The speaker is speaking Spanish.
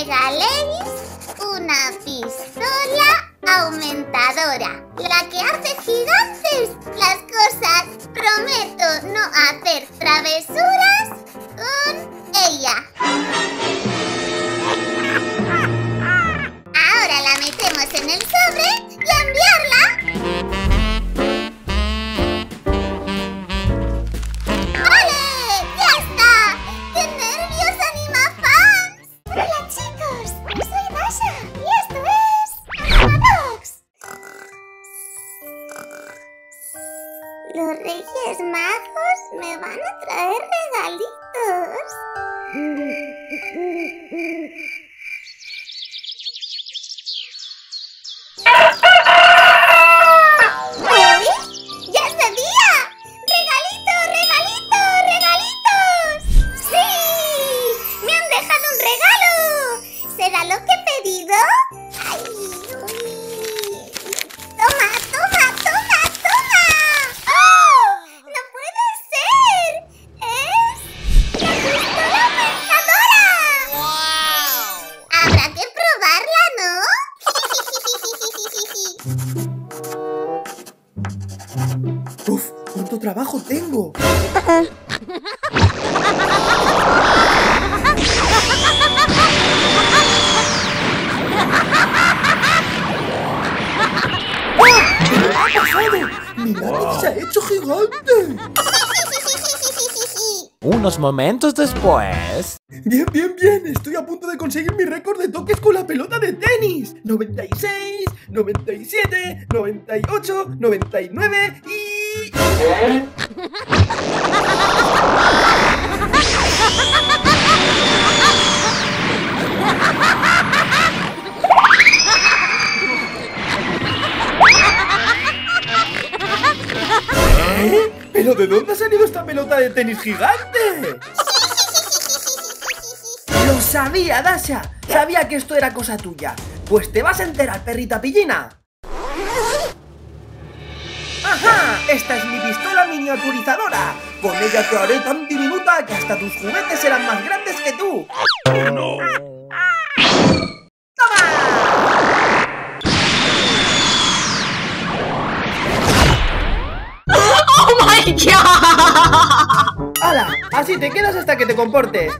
regaléis una pistola aumentadora, la que hace gigantes las cosas. Prometo no hacer travesuras con ella. Ahora la metemos en el sobre y a enviarla. Los Reyes Magos me van a traer regalitos. ¡Uf! ¡Cuánto trabajo tengo! ¡Mi lápiz se ha hecho gigante! Unos momentos después... ¡Bien, bien, bien! Estoy a punto de conseguir mi récord de toques con la pelota de tenis. 96, 97, 98, 99 y... ¿Eh? ¿Eh? ¿Pero de dónde ha salido esta pelota de tenis gigante? ¡Lo sabía, Dasha! Sabía que esto era cosa tuya. Pues te vas a enterar, perrita pillina. ¡Ajá! Esta es mi pistola miniaturizadora. Con ella te haré tan diminuta que hasta tus juguetes serán más grandes que tú. ¡Oh, no! ¡Toma! ¡Oh, my God! ¡Hala! Así te quedas hasta que te comportes.